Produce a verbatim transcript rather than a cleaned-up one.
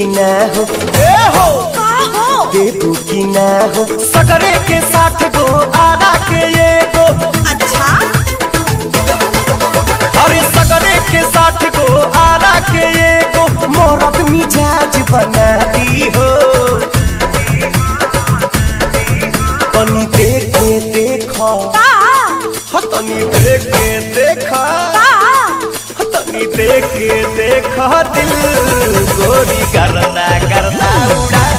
की ना हो ए हो का हो देबू की ना हो सगरे के साथ गो आरा के ये गो अच्छा अरे सगरे के साथ गो आरा के ये गो मोरक मिजाज बना दी हो तनी देखे देखो तनी देखे देखा तनी देखे देखा दिल गोरी करना करना उड़ा।